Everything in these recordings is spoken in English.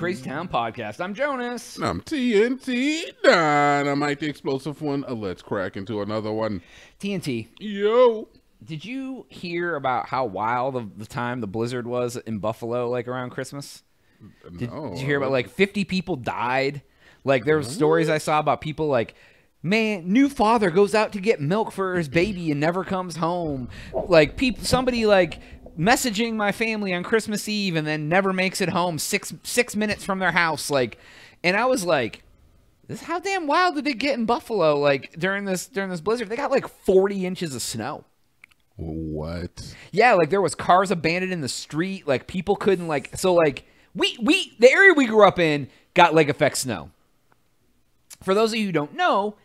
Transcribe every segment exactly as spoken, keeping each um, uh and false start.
Crazy Town Podcast. I'm Jonas. And I'm T N T Dinomight, the explosive one. Uh, let's crack into another one. T N T. Yo. Did you hear about how wild of the time the blizzard was in Buffalo, like around Christmas? No. Did, did you hear about like fifty people died? Like there were stories I saw about people like, man, new father goes out to get milk for his baby and never comes home. Like people, somebody like messaging my family on Christmas Eve and then never makes it home six six minutes from their house. Like, and I was like, this how damn wild did it get in Buffalo? Like during this during this blizzard, they got like forty inches of snow. What? Yeah, like there was cars abandoned in the street. Like people couldn't like so like we we the area we grew up in got lake effect snow. For those of you who don't know,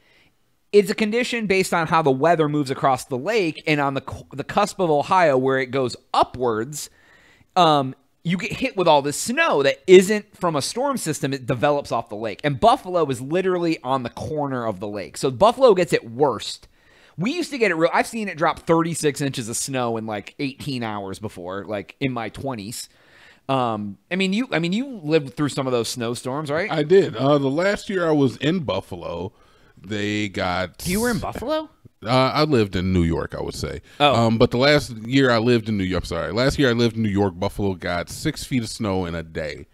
it's a condition based on how the weather moves across the lake, and on the the cusp of Ohio where it goes upwards, um, you get hit with all this snow that isn't from a storm system. It develops off the lake, and Buffalo is literally on the corner of the lake, so Buffalo gets it worst. We used to get it real. I've seen it drop thirty-six inches of snow in like eighteen hours before, like in my twenties. Um, I mean, you, I mean, you lived through some of those snowstorms, right? I did. Uh, the last year I was in Buffalo, they got, you were in Buffalo? Uh, I lived in New York, I would say. Oh. Um, but the last year I lived in New York, I'm sorry, last year I lived in New York, Buffalo got six feet of snow in a day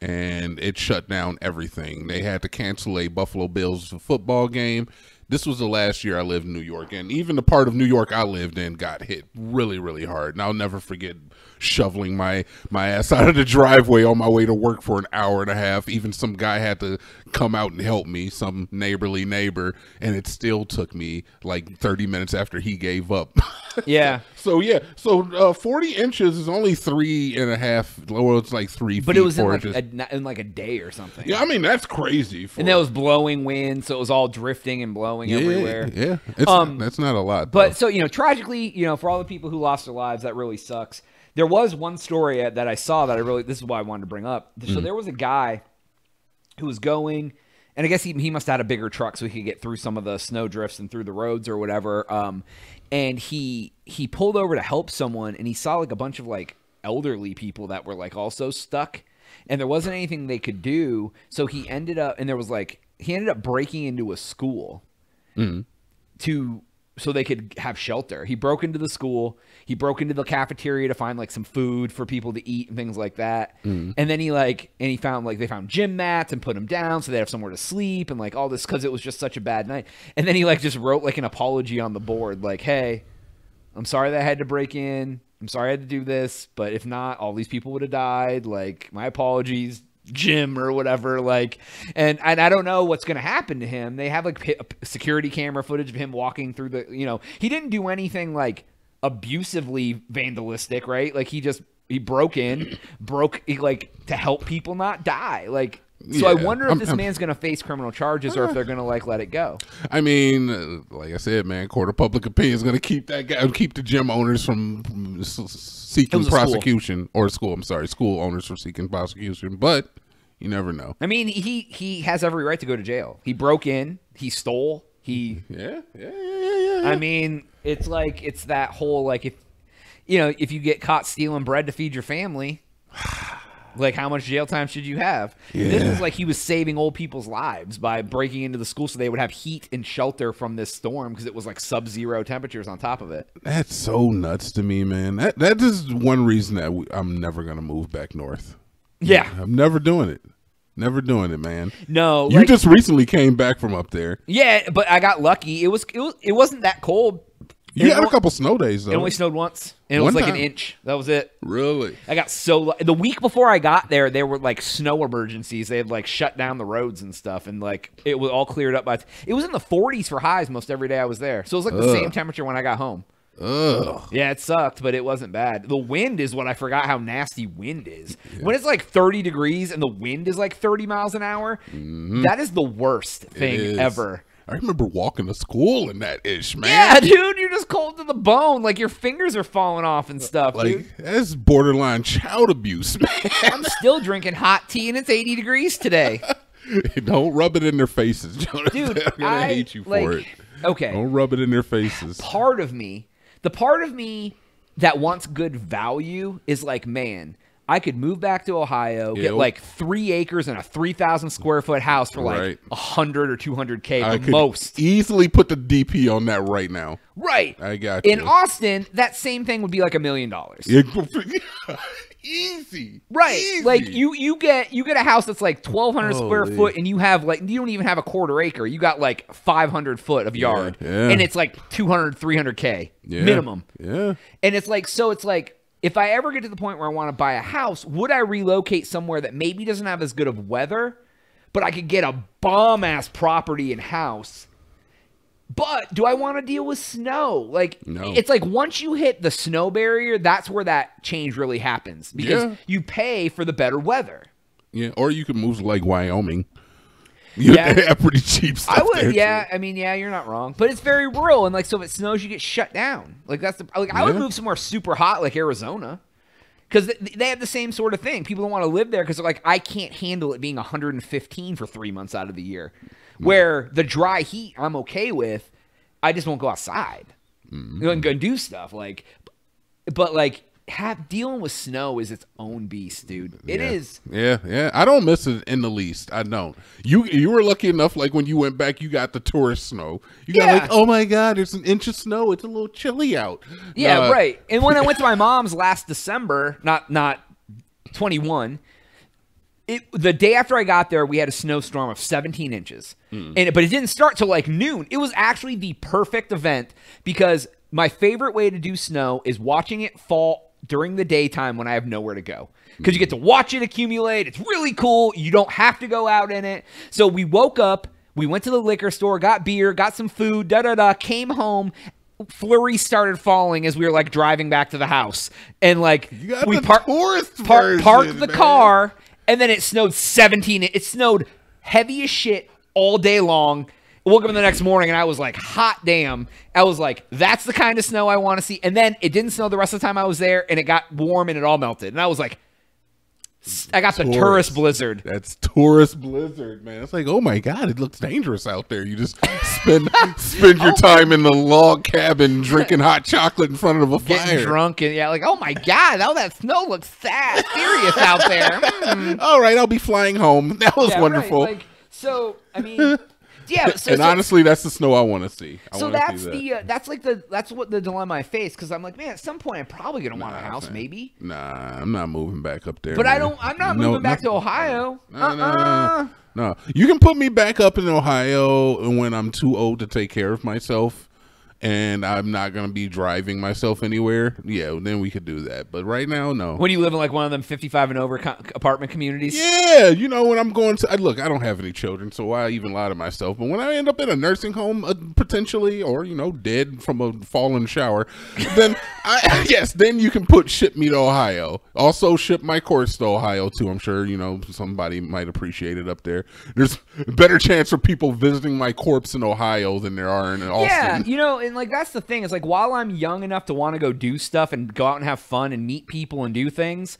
and it shut down everything. They had to cancel a Buffalo Bills football game. This was the last year I lived in New York, and even the part of New York I lived in got hit really, really hard. And I'll never forget shoveling my, my ass out of the driveway on my way to work for an hour and a half. Even some guy had to come out and help me, some neighborly neighbor, and it still took me like thirty minutes after he gave up. Yeah. So, yeah. So, uh, forty inches is only three and a half. Well, it's like three but feet. But it was in like, a, in like a day or something. Yeah, I mean, that's crazy. For and that was blowing wind, so it was all drifting and blowing. Yeah, everywhere. Yeah, it's, um, that's not a lot. But though. So, you know, tragically, you know, for all the people who lost their lives, that really sucks. There was one story that I saw that I really, this is why I wanted to bring up. So mm. there was a guy who was going, and I guess he, he must have had a bigger truck so he could get through some of the snow drifts and through the roads or whatever. Um, and he, he pulled over to help someone, and he saw like a bunch of like elderly people that were like also stuck, and there wasn't anything they could do. So he ended up, and there was like, he ended up breaking into a school. Mm-hmm. To so they could have shelter. He broke into the school. He broke into the cafeteria to find like some food for people to eat and things like that. Mm-hmm. And then he like and he found like they found gym mats and put them down so they have somewhere to sleep and like all this because it was just such a bad night. And then he like just wrote like an apology on the board like, "Hey, I'm sorry that I had to break in. I'm sorry I had to do this, but if not, all these people would have died. Like my apologies." Gym or whatever, like, and and I don't know what's gonna happen to him. They have like a security camera footage of him walking through the, you know, he didn't do anything like abusively vandalistic, right? Like he just he broke in, broke he, like to help people not die, like. So yeah. I wonder if I'm, this I'm, man's going to face criminal charges or if they're going to like let it go. I mean, uh, like I said, man, court of public opinion is going to keep that guy, keep the gym owners from, from seeking prosecution school. or school. I'm sorry, school owners from seeking prosecution, but you never know. I mean, he he has every right to go to jail. He broke in, he stole, he yeah yeah yeah yeah. yeah. I mean, it's like it's that whole like if you know if you get caught stealing bread to feed your family. Like, how much jail time should you have? Yeah. This is like he was saving old people's lives by breaking into the school so they would have heat and shelter from this storm because it was like sub-zero temperatures on top of it. That's so nuts to me, man. That That is one reason that we, I'm never going to move back north. Yeah. I'm never doing it. Never doing it, man. No. You like, just recently came back from up there. Yeah, but I got lucky. It, was, it, was, it wasn't that cold. You had a couple snow days, though. It only snowed once, and it was like an inch. That was it. Really? I got so – the week before I got there, there were like snow emergencies. They had like shut down the roads and stuff, and like it was all cleared up by – it was in the forties for highs most every day I was there. So it was like the same temperature when I got home. Ugh. Yeah, it sucked, but it wasn't bad. The wind is what I forgot how nasty wind is. Yeah. When it's like thirty degrees and the wind is like thirty miles an hour, mm-hmm. that is the worst thing ever. I remember walking to school in that ish, man. Yeah, dude, you're just cold to the bone. Like, your fingers are falling off and stuff, like, dude. That's borderline child abuse, man. I'm still drinking hot tea, and it's eighty degrees today. Don't rub it in their faces, Jonas. Dude, I'm gonna I, hate you like, for it. Okay. Don't rub it in their faces. Part of me, the part of me that wants good value is like, man, I could move back to Ohio, Ew. get like three acres and a three thousand square foot house for like right. one hundred or two hundred K I the could most. Easily put the D P on that right now. Right. I got you. In Austin, that same thing would be like a million dollars. Easy. Right. Easy. Like you you get you get a house that's like twelve hundred Holy. square foot and you have like you don't even have a quarter acre. You got like five hundred foot of yard. Yeah, yeah. And it's like two hundred, three hundred K yeah. minimum. Yeah. And it's like so it's like if I ever get to the point where I want to buy a house, would I relocate somewhere that maybe doesn't have as good of weather, but I could get a bomb ass property and house? But do I want to deal with snow? Like, no. It's like once you hit the snow barrier, that's where that change really happens because yeah. you pay for the better weather. Yeah, or you could move to like Wyoming. You yeah, pretty cheap stuff. I would. There, yeah, too. I mean, yeah, you're not wrong, but it's very rural, and like, so if it snows, you get shut down. Like that's the like. Yeah. I would move somewhere super hot, like Arizona, because they have the same sort of thing. People don't want to live there because they're like, I can't handle it being one hundred fifteen for three months out of the year. Where the dry heat I'm okay with, I just won't go outside. Mm-hmm. I'm gonna do stuff like, but like have, dealing with snow is its own beast, dude. It yeah. is. Yeah, yeah. I don't miss it in the least. I don't. You you were lucky enough. Like when you went back, you got the tourist snow. You got yeah. like, oh my god, there's an inch of snow. It's a little chilly out. Yeah, uh, right. And when I went to my mom's last December, not not twenty-one. It, the day after I got there, we had a snowstorm of seventeen inches, mm. and but it didn't start till like noon. It was actually the perfect event because my favorite way to do snow is watching it fall during the daytime when I have nowhere to go because mm. you get to watch it accumulate. It's really cool. You don't have to go out in it. So we woke up, we went to the liquor store, got beer, got some food, da da da, came home. Flurries started falling as we were like driving back to the house, and like we parked par park the man. car. And then it snowed seventeen. It snowed heavy as shit all day long. I woke up the next morning and I was like, hot damn. I was like, that's the kind of snow I want to see. And then it didn't snow the rest of the time I was there and it got warm and it all melted. And I was like, I got the tourist, tourist blizzard. That's tourist blizzard, man. It's like, oh my god, it looks dangerous out there. You just spend spend your oh time in the log cabin drinking hot chocolate in front of a Getting fire, drunk, and yeah, like, oh my god, all that snow looks sad, serious out there. Mm. All right, I'll be flying home. That was yeah, wonderful. Right. Like, so, I mean. Yeah, so, and so, honestly, that's the snow I want to see. I so that's see that. the uh, that's like the that's what the dilemma I face because I'm like, man, at some point I'm probably gonna nah, want a house, man. maybe. Nah, I'm not moving back up there. But man. I don't. I'm not no, moving back not, to Ohio. No, uh-uh. no, no, no, no. You can put me back up in Ohio when I'm too old to take care of myself, and I'm not gonna be driving myself anywhere. Yeah, then we could do that. But right now, no. When you live in like one of them fifty-five and over co apartment communities. Yeah, you know when I'm going to. I, look, I don't have any children, so why even lie to myself? But when I end up in a nursing home uh, potentially, or you know, dead from a fallen shower, then I yes, then you can put ship me to Ohio. Also, ship my course to Ohio too. I'm sure you know somebody might appreciate it up there. There's a better chance for people visiting my corpse in Ohio than there are in Austin. Yeah, you know. And like that's the thing is like while I'm young enough to want to go do stuff and go out and have fun and meet people and do things,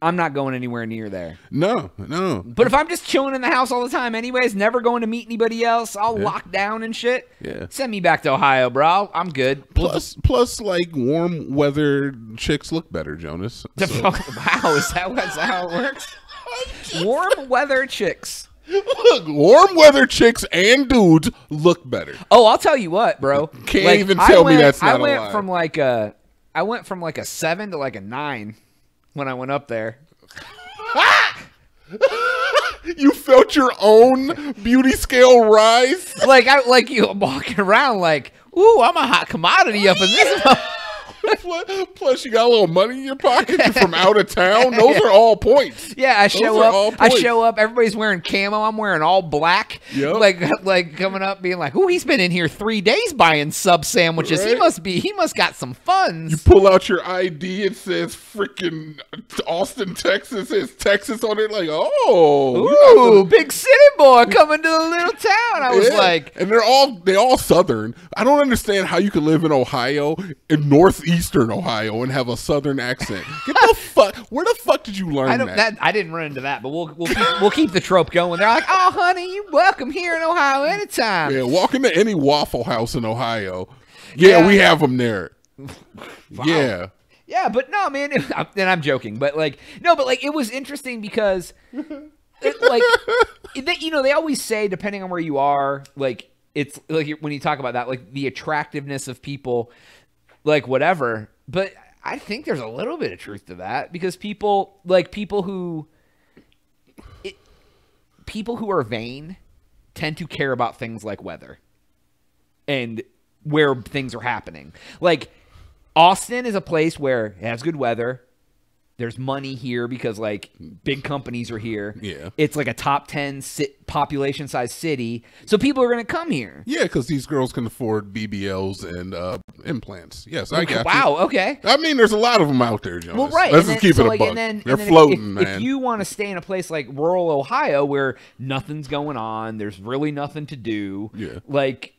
I'm not going anywhere near there. No, no. But if I'm just chilling in the house all the time anyways, never going to meet anybody else, I'll yeah. lock down and shit. Yeah. Send me back to Ohio, bro. I'm good. Plus, plus like warm weather chicks look better, Jonas. So. Wow, is that what's how it works? Warm weather chicks. Look, warm weather chicks and dudes look better. Oh, I'll tell you what, bro. Can't like, even tell went, me that's not I went a lie. From like a, I went from like a seven to like a nine when I went up there. You felt your own beauty scale rise? Like I like you walking around like, ooh, I'm a hot commodity up in this moment. Plus, you got a little money in your pocket. You're from out of town. Those yeah. are all points. Yeah, I show Those up. I show up. Everybody's wearing camo. I'm wearing all black. Yep. Like, like coming up, being like, "Ooh, he's been in here three days buying sub sandwiches. Right? He must be. He must got some funds." You pull out your I D. It says "freaking Austin, Texas." It says Texas on it. Like, oh, ooh, big city boy coming to the little town. I was yeah. like, and they're all they all Southern. I don't understand how you could live in Ohio in Northeast. Eastern Ohio and have a Southern accent. Get the fuck. Where the fuck did you learn I don't, that? that? I didn't run into that, but we'll we'll keep, we'll keep the trope going. They're like, "Oh, honey, you're welcome here in Ohio anytime." Yeah, walk into any Waffle House in Ohio. Yeah, yeah. we have them there. Wow. Yeah. Yeah, but no, man. It, and I'm joking, but like, no, but like, it was interesting because, it, like, they, you know, they always say depending on where you are, like, it's like when you talk about that, like the attractiveness of people, like whatever. But I think there's a little bit of truth to that because people, like people who, it, people who are vain, tend to care about things like weather, and where things are happening, like. Austin is a place where it has good weather. There's money here because, like, big companies are here. Yeah. It's like a top ten sit population size city. So people are going to come here. Yeah, because these girls can afford B B Ls and uh, implants. Yes, I got wow, you. Wow, okay. I mean, there's a lot of them out there, Jonas. Well, right. Let's and just then, keep so it like, a buck. Then, They're floating, if, man. If you want to stay in a place like rural Ohio where nothing's going on, there's really nothing to do, yeah. like...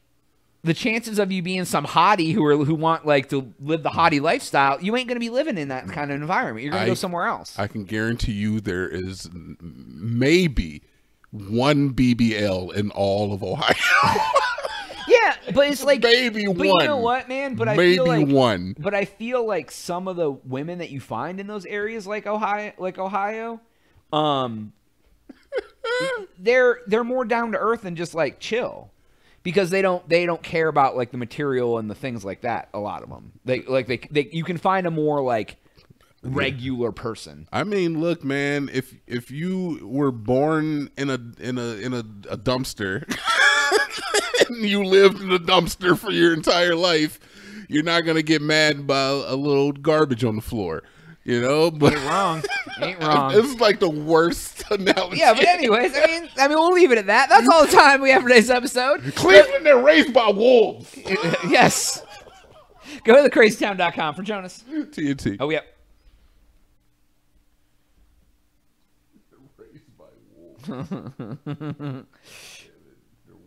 the chances of you being some hottie who are who want like to live the hottie lifestyle, you ain't going to be living in that kind of environment. You're going to go somewhere else. I can guarantee you there is maybe one B B L in all of Ohio. Yeah, but it's like maybe but one. You know what, man? But I maybe feel like, one. But I feel like some of the women that you find in those areas, like Ohio, like Ohio, um, they're they're more down to earth and just like chill. Because they don't, they don't care about like the material and the things like that. A lot of them, they like they, they you can find a more like regular person. I mean, look, man, if if you were born in a in a in a, a dumpster and you lived in a dumpster for your entire life, you're not gonna get mad by a little garbage on the floor. You know, but ain't wrong. Ain't wrong. This is like the worst analogy. Yeah, but anyways, I mean, I mean, we'll leave it at that. That's all the time we have for today's episode. Cleveland, they're raised by wolves. Yes. Go to the crazy town dot com for Jonas. T N T. Oh, yep. They're raised by wolves. Yeah, they're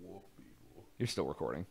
wolf people. You're still recording.